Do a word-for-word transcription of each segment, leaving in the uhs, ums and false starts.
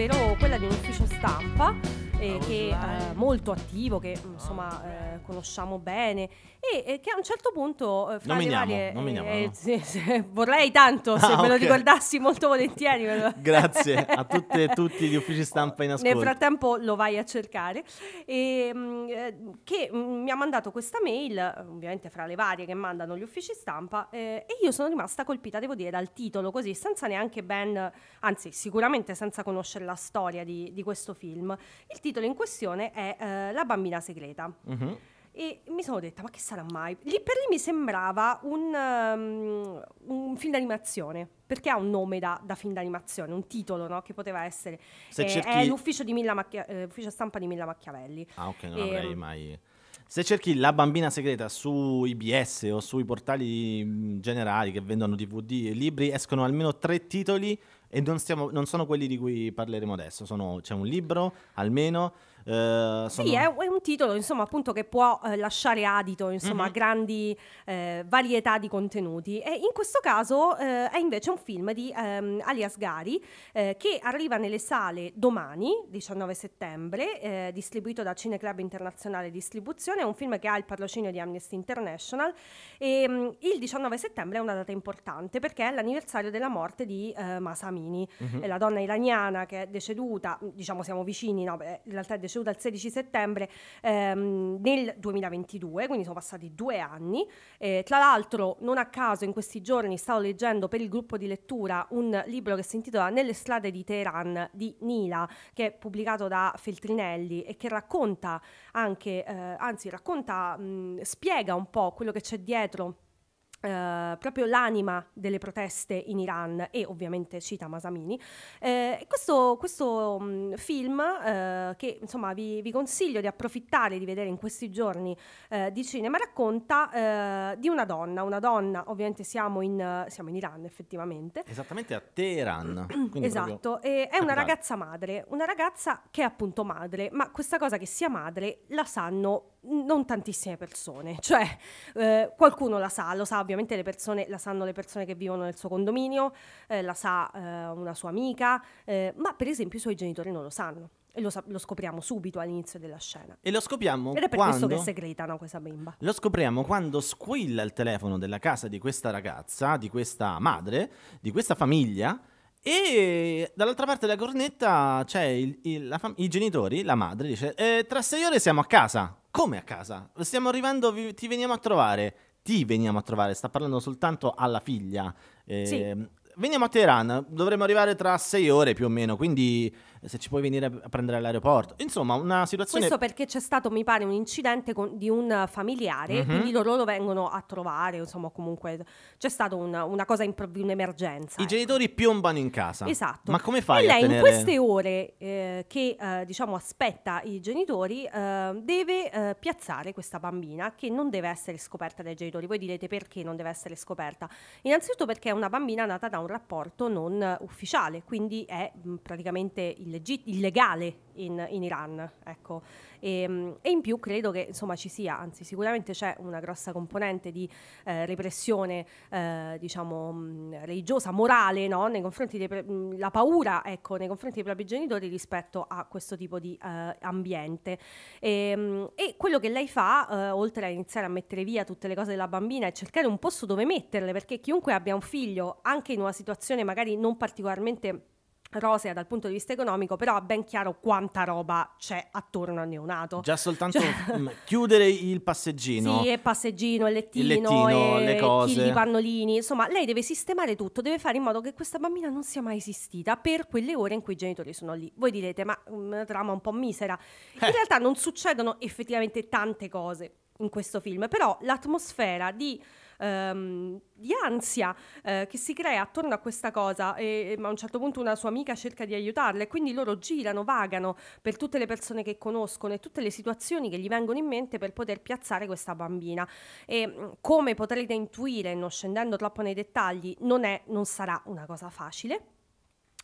ovvero quella di un ufficio stampa eh, che eh, molto attivo, che insomma eh, conosciamo bene e eh, che a un certo punto eh, fra nominiamo, le varie, nominiamo, eh, no? se, se, vorrei tanto se ah, me okay. lo ricordassi molto volentieri lo... Grazie a tutte e tutti gli uffici stampa in ascolto. Nel frattempo lo vai a cercare e, mh, che mh, mi ha mandato questa mail, ovviamente fra le varie che mandano gli uffici stampa eh, e io sono rimasta colpita, devo dire, dal titolo, così senza neanche ben, anzi sicuramente senza conoscere la storia di, di questo film. Il titolo in questione è eh, La bambina segreta. Mm-hmm. E mi sono detta, ma che sarà mai? Lì per lì mi sembrava un, um, un film d'animazione, perché ha un nome da, da film d'animazione, un titolo, no? Che poteva essere Se eh, cerchi... è l'ufficio, di Milla Macchia... l'ufficio stampa di Milla Machiavelli. Ah ok, non e... avrei mai... Se cerchi La bambina segreta su I B S o sui portali generali che vendono D V D e libri, escono almeno tre titoli e non, stiamo, non sono quelli di cui parleremo adesso. Sono, c'è un libro almeno... Uh, sono... Sì, è un titolo, insomma, appunto, che può eh, lasciare adito, insomma, mm-hmm. a grandi eh, varietà di contenuti. E in questo caso eh, è invece un film di ehm, Ali Asgari eh, che arriva nelle sale domani, diciannove settembre, eh, distribuito da Cineclub Internazionale Distribuzione. È un film che ha il patrocinio di Amnesty International e mh, il diciannove settembre è una data importante perché è l'anniversario della morte di eh, Mahsa Amini, mm-hmm. la donna iraniana che è deceduta, diciamo siamo vicini, no, beh, in realtà è deceduta dal sedici settembre ehm, nel duemilaventidue, quindi sono passati due anni. Eh, tra l'altro, non a caso, in questi giorni stavo leggendo per il gruppo di lettura un libro che si intitola Nelle strade di Teheran di Nila, che è pubblicato da Feltrinelli e che racconta anche, eh, anzi racconta, mh, spiega un po' quello che c'è dietro. Uh, proprio l'anima delle proteste in Iran e ovviamente cita Mahsa Amini. Uh, questo questo um, film uh, che insomma vi, vi consiglio di approfittare di vedere in questi giorni uh, di cinema, racconta uh, di una donna, una donna ovviamente siamo in, uh, siamo in Iran effettivamente. Esattamente a Teheran. Esatto, e è una ragazza madre, una ragazza che è appunto madre, ma questa cosa che sia madre la sanno non tantissime persone, cioè eh, qualcuno la sa, lo sa ovviamente le persone, la sanno le persone che vivono nel suo condominio, eh, la sa eh, una sua amica, eh, ma per esempio i suoi genitori non lo sanno. E lo, lo scopriamo subito all'inizio della scena. E lo scopriamo Ed è per quando... questo che segretano questa bimba. Lo scopriamo quando squilla il telefono della casa di questa ragazza, di questa madre, di questa famiglia. E dall'altra parte della cornetta c'è il, il, la fam- i genitori, la madre dice eh, tra sei ore siamo a casa. Come a casa? Stiamo arrivando, vi, ti veniamo a trovare. Ti veniamo a trovare, sta parlando soltanto alla figlia. Eh, sì. Veniamo a Teheran, dovremmo arrivare tra sei ore più o meno, quindi se ci puoi venire a prendere all'aeroporto. Insomma, una situazione... Questo perché c'è stato, mi pare, un incidente con, di un familiare, mm-hmm. quindi loro lo vengono a trovare, insomma, comunque c'è stata una, una cosa, improv- un'emergenza. I ecco. genitori piombano in casa. Esatto. Ma come fai e a lei tenere... in queste ore eh, che, eh, diciamo, aspetta i genitori, eh, deve eh, piazzare questa bambina che non deve essere scoperta dai genitori. Voi direte perché non deve essere scoperta? Innanzitutto perché è una bambina nata da un rapporto non ufficiale, quindi è mh, praticamente illegit- illegale in, in Iran, ecco. E, e in più credo che insomma ci sia, anzi sicuramente c'è una grossa componente di eh, repressione eh, diciamo mh, religiosa, morale, no? Nei confronti dei pre- mh, la paura, ecco, nei confronti dei propri genitori rispetto a questo tipo di eh, ambiente. E, mh, e quello che lei fa, eh, oltre a iniziare a mettere via tutte le cose della bambina, è cercare un posto dove metterle, perché chiunque abbia un figlio, anche in una situazione magari non particolarmente rosea dal punto di vista economico, però ha ben chiaro quanta roba c'è attorno al neonato. Già soltanto cioè... mh, chiudere il passeggino. Sì, il passeggino, il lettino, il lettino e le cose, i pannolini. Insomma, lei deve sistemare tutto, deve fare in modo che questa bambina non sia mai esistita per quelle ore in cui i genitori sono lì. Voi direte, ma una trama un po' misera. In eh. realtà non succedono effettivamente tante cose in questo film, però l'atmosfera di... Um, di ansia uh, che si crea attorno a questa cosa e, e a un certo punto una sua amica cerca di aiutarla e quindi loro girano, vagano per tutte le persone che conoscono e tutte le situazioni che gli vengono in mente per poter piazzare questa bambina. E come potrete intuire, non scendendo troppo nei dettagli, non è, non sarà una cosa facile.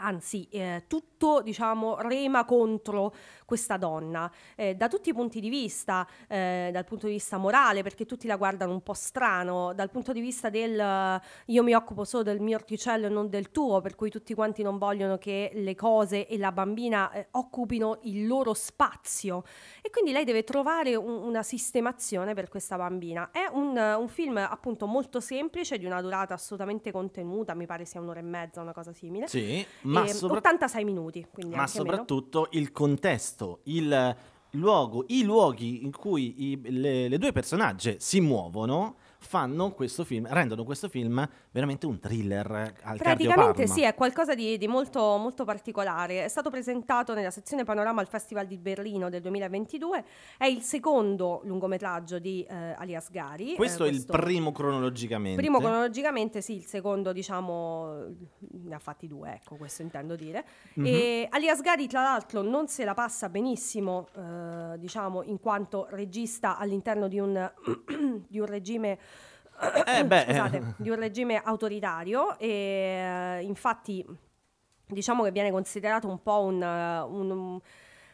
Anzi, eh, tutto, diciamo, rema contro questa donna, eh, da tutti i punti di vista, eh, dal punto di vista morale, perché tutti la guardano un po' strano, dal punto di vista del io mi occupo solo del mio orticello e non del tuo, per cui tutti quanti non vogliono che le cose e la bambina eh, occupino il loro spazio, e quindi lei deve trovare un, una sistemazione per questa bambina. È un, un film appunto molto semplice, di una durata assolutamente contenuta, mi pare sia un'ora e mezza, una cosa simile. Sì. Ma sopra... ottantasei minuti, quindi ma anche soprattutto meno. Il contesto, il luogo, i luoghi in cui i, le, le due personaggi si muovono fanno questo film, rendono questo film veramente un thriller al praticamente sì, è qualcosa di, di molto, molto particolare. È stato presentato nella sezione Panorama al Festival di Berlino del duemilaventidue, è il secondo lungometraggio di eh, Ali Asgari. Questo eh, è questo... il primo cronologicamente. Primo cronologicamente, sì, il secondo diciamo ne ha fatti due, ecco, questo intendo dire. Mm-hmm. E Ali Asgari tra l'altro non se la passa benissimo, eh, diciamo, in quanto regista all'interno di un, di un regime Eh beh. Scusate, di un regime autoritario, e uh, infatti diciamo che viene considerato un po' un, uh, un, un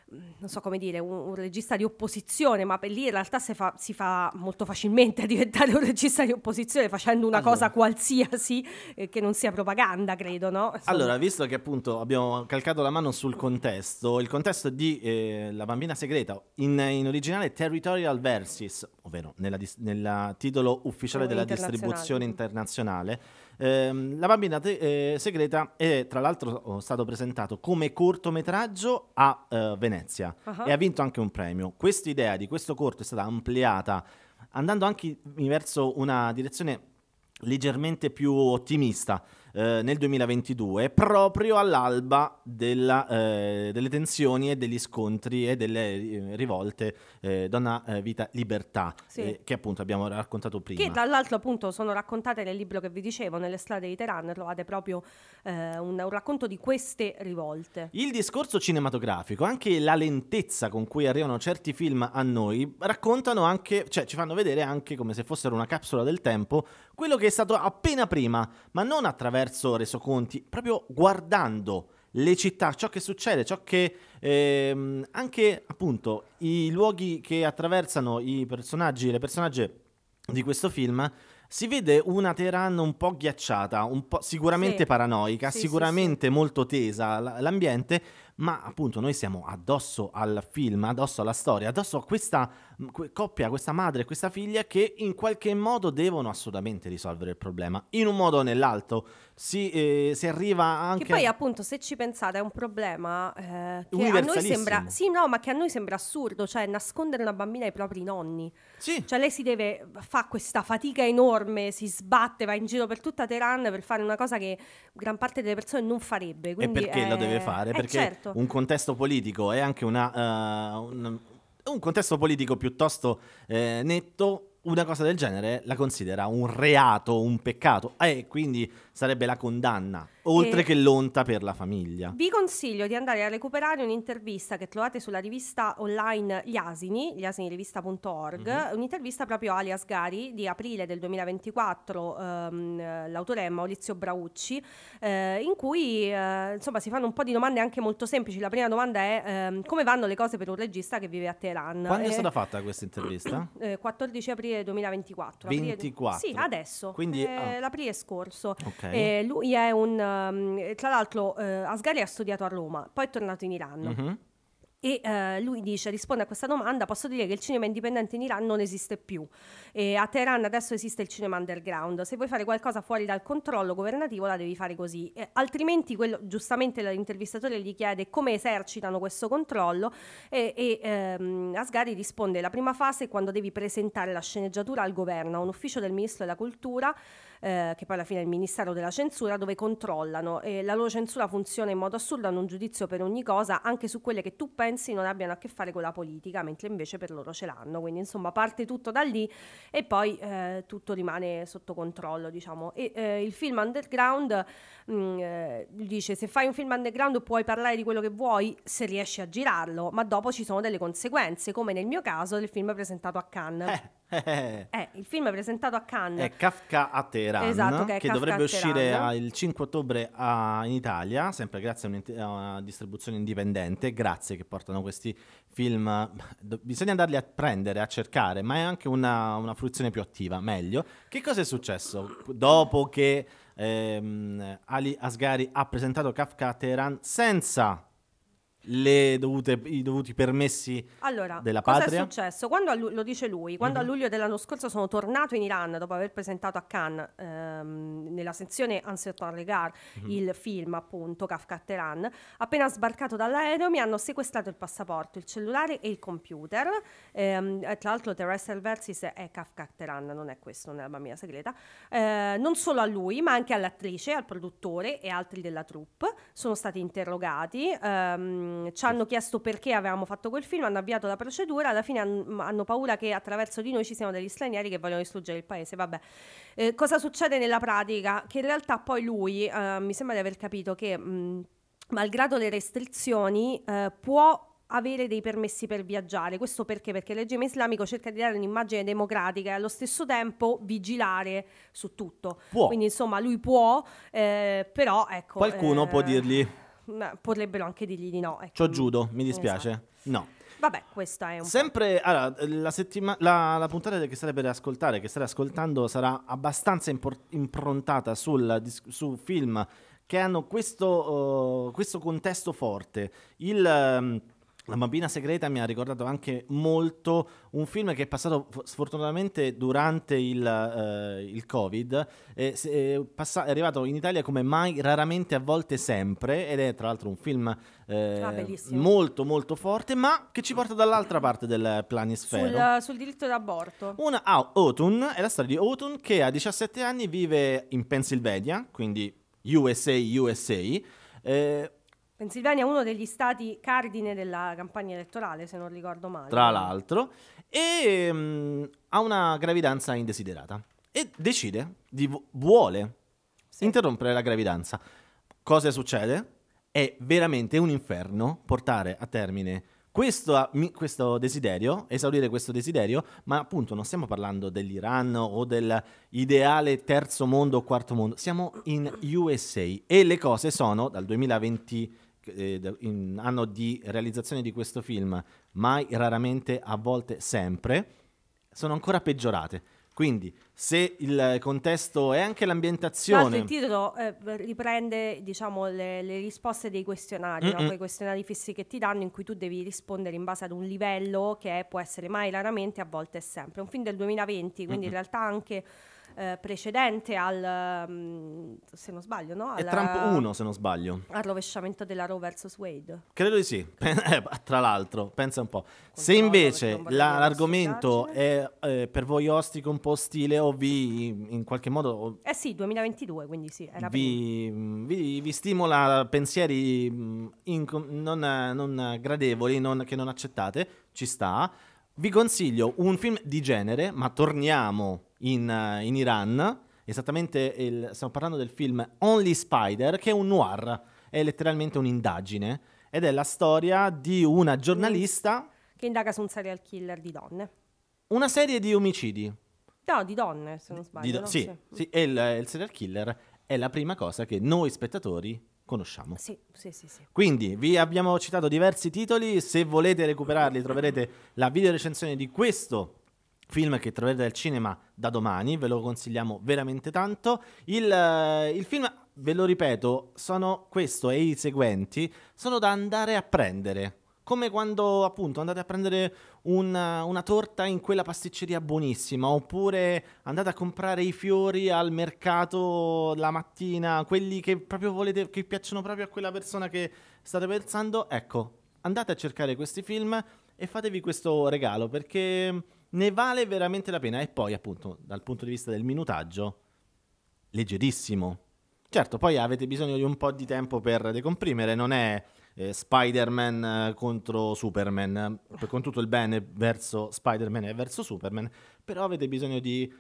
non so come dire, un, un regista di opposizione, ma per lì in realtà si fa, si fa molto facilmente diventare un regista di opposizione facendo una allora. cosa qualsiasi eh, che non sia propaganda, credo, no? Insomma. Allora, visto che appunto abbiamo calcato la mano sul contesto, il contesto di eh, La Bambina Segreta, in, in originale Terrestrial Verses, ovvero nel titolo ufficiale della distribuzione internazionale, Eh, La Bambina eh, Segreta è tra l'altro stato presentato come cortometraggio a eh, Venezia uh-huh. e ha vinto anche un premio. Questa idea di questo corto è stata ampliata andando anche verso una direzione leggermente più ottimista eh, nel duemilaventidue, proprio all'alba della, eh, delle tensioni e degli scontri e delle eh, rivolte eh, donna eh, vita libertà, sì. eh, che appunto abbiamo raccontato prima, che dall'altro appunto sono raccontate nel libro che vi dicevo, Nelle strade di Teheran, trovate proprio eh, un, un racconto di queste rivolte. Il discorso cinematografico, anche la lentezza con cui arrivano certi film a noi, raccontano anche, cioè ci fanno vedere anche come se fossero una capsula del tempo quello che è stato appena prima, ma non attraverso resoconti, proprio guardando le città, ciò che succede, ciò che ehm, anche appunto i luoghi che attraversano i personaggi e le personagge di questo film. Si vede una Teheran un po' ghiacciata, un po' sicuramente sì. paranoica, sì, sicuramente sì, sì. molto tesa l'ambiente, ma appunto noi siamo addosso al film, addosso alla storia, addosso a questa coppia, questa madre e questa figlia che in qualche modo devono assolutamente risolvere il problema, in un modo o nell'altro. Si, eh, si arriva anche... Che poi appunto, se ci pensate, è un problema eh, che a noi sembra... Sì, no, ma che a noi sembra assurdo, cioè nascondere una bambina ai propri nonni. Sì. Cioè lei si deve... fa questa fatica enorme, si sbatte, va in giro per tutta Teheran per fare una cosa che gran parte delle persone non farebbe. E perché è... lo deve fare? Perché eh, certo. un contesto politico è anche una, uh, un, un contesto politico piuttosto eh, netto. Una cosa del genere la considera un reato, un peccato, e eh, quindi sarebbe la condanna, oltre e che l'onta per la famiglia. Vi consiglio di andare a recuperare un'intervista che trovate sulla rivista online Gli Asini, gli asini rivista punto org, mm-hmm. un'intervista proprio a Ali Asgari di aprile del duemilaventiquattro, ehm, l'autore è Maurizio Braucci, eh, in cui eh, insomma si fanno un po' di domande anche molto semplici. La prima domanda è ehm, come vanno le cose per un regista che vive a Teheran. Quando eh, è stata fatta questa intervista? Eh, quattordici aprile duemilaventiquattro. ventiquattro? Sì, adesso. Quindi eh, ah. l'aprile scorso. Okay. Eh, lui è un... Um, tra l'altro eh, Asgari ha studiato a Roma, poi è tornato in Iran. Mm-hmm. E eh, lui dice, risponde a questa domanda: posso dire che il cinema indipendente in Iran non esiste più. E a Teheran adesso esiste il cinema underground. Se vuoi fare qualcosa fuori dal controllo governativo la devi fare così. E altrimenti, quello, giustamente l'intervistatore gli chiede come esercitano questo controllo, e, e ehm, Asgari risponde: la prima fase è quando devi presentare la sceneggiatura al governo, a un ufficio del ministro della cultura, Eh, che poi alla fine è il ministero della censura, dove controllano, e la loro censura funziona in modo assurdo, hanno un giudizio per ogni cosa, anche su quelle che tu pensi non abbiano a che fare con la politica, mentre invece per loro ce l'hanno. Quindi insomma parte tutto da lì, e poi eh, tutto rimane sotto controllo, diciamo. E eh, il film underground, mh, eh, dice, se fai un film underground puoi parlare di quello che vuoi se riesci a girarlo, ma dopo ci sono delle conseguenze, come nel mio caso del film presentato a Cannes. Eh. Eh, il film è presentato a Cannes. È Kafka a Teheran, esatto, che, che dovrebbe uscire a, il cinque ottobre a, in Italia, sempre grazie a, un, a una distribuzione indipendente. Grazie che portano questi film. Do, bisogna andarli a prendere, a cercare, ma è anche una, una fruizione più attiva, meglio. Che cosa è successo dopo che ehm, Ali Asgari ha presentato Kafka a Teheran senza... Le dovute, i dovuti permessi allora, della patria? Allora, cosa è successo? Quando a, lo dice lui, quando mm-hmm. a luglio dell'anno scorso sono tornato in Iran dopo aver presentato a Cannes ehm, nella sezione Ansertan Regar mm-hmm. il film, appunto, Kafka a Teheran, appena sbarcato dall'aereo mi hanno sequestrato il passaporto, il cellulare e il computer. Ehm, tra l'altro Terrestrial Verses è Kafka a Teheran, non è questo, non è La Bambina Segreta. Eh, non solo a lui, ma anche all'attrice, al produttore e altri della troupe sono stati interrogati. Ehm, Ci hanno chiesto perché avevamo fatto quel film, hanno avviato la procedura, alla fine han, hanno paura che attraverso di noi ci siano degli stranieri che vogliono distruggere il paese, vabbè. Eh, cosa succede nella pratica? Che in realtà poi lui, eh, mi sembra di aver capito che mh, malgrado le restrizioni eh, può avere dei permessi per viaggiare. Questo perché? Perché il regime islamico cerca di dare un'immagine democratica e allo stesso tempo vigilare su tutto. Può. Quindi insomma lui può, eh, però ecco... Qualcuno eh, può dirgli... Ma potrebbero anche dirgli di no. Ecco. C'ho giudo, mi dispiace. Esatto. No. Vabbè, questa è un sempre allora, la, settima, la, la puntata che state per ascoltare, che state ascoltando, sarà abbastanza improntata sul, su film che hanno questo, uh, questo contesto forte. Il, um, La Bambina Segreta mi ha ricordato anche molto un film che è passato sfortunatamente durante il, uh, il Covid, eh, è, passa- è arrivato in Italia come mai, raramente, a volte sempre, ed è tra l'altro un film eh, ah, molto molto forte, ma che ci porta dall'altra parte del planisfero. Sul, uh, sul diritto d'aborto. Una, ah, Autumn, è la storia di Autumn che a diciassette anni vive in Pennsylvania, quindi U S A, U S A, eh, Pennsylvania è uno degli stati cardine della campagna elettorale, se non ricordo male. Tra l'altro, e um, ha una gravidanza indesiderata e decide, di vuole sì. interrompere la gravidanza. Cosa succede? È veramente un inferno portare a termine questo, questo desiderio, esaurire questo desiderio, ma appunto non stiamo parlando dell'Iran o dell'ideale terzo mondo o quarto mondo, siamo in U S A e le cose sono dal duemilaventi, eh, in anno di realizzazione di questo film, mai, raramente, a volte sempre, sono ancora peggiorate. Quindi se il contesto è anche l'ambientazione... Il titolo eh, riprende, diciamo, le, le risposte dei questionari, no? Quei questionari fissi che ti danno in cui tu devi rispondere in base ad un livello che è, può essere mai, raramente, a volte e sempre. È un film del duemilaventi, quindi Mm-mm. in realtà anche... Eh, precedente al, se non sbaglio, no? Alla, è Trump uno, se non sbaglio, al rovesciamento della Roe versus Wade. Credo di sì. Tra l'altro, pensa un po'. Controllo, se invece la, l'argomento è eh, per voi ostico, un po' ostile, o vi in qualche modo. Eh sì, duemilaventidue, quindi sì. Era vi, vi, vi stimola pensieri in, non, non gradevoli, non, che non accettate, ci sta. Vi consiglio un film di genere, ma torniamo in, uh, in Iran, esattamente il, stiamo parlando del film Only Spider, che è un noir, è letteralmente un'indagine, ed è la storia di una giornalista... Che indaga su un serial killer di donne. Una serie di omicidi. No, di donne, se non sbaglio. Di do- sì, sì. sì, e il, il serial killer è la prima cosa che noi spettatori... conosciamo. Sì, sì, sì, sì. Quindi vi abbiamo citato diversi titoli, se volete recuperarli troverete la videorecensione di questo film che troverete al cinema da domani, ve lo consigliamo veramente tanto. Il, uh, il film, ve lo ripeto, sono questo e i seguenti, sono da andare a prendere, come quando appunto andate a prendere una, una torta in quella pasticceria buonissima, oppure andate a comprare i fiori al mercato la mattina, quelli che proprio volete, che piacciono proprio a quella persona che state pensando. Ecco, andate a cercare questi film e fatevi questo regalo, perché ne vale veramente la pena. E poi appunto, dal punto di vista del minutaggio, leggerissimo. Certo, poi avete bisogno di un po' di tempo per decomprimere, non è... Eh, Spider-Man eh, contro Superman, eh, con tutto il bene verso Spider-Man e verso Superman, però avete bisogno di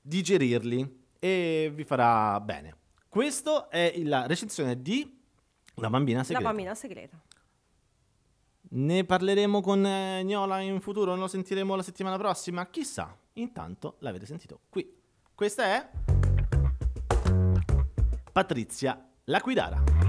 digerirli e vi farà bene. Questa è la recensione di La Bambina Segreta. La Bambina Segreta. Ne parleremo con eh, Gnola in futuro, non lo sentiremo la settimana prossima, chissà. Intanto l'avete sentito qui. Questa è Patrizia L'Aquidara.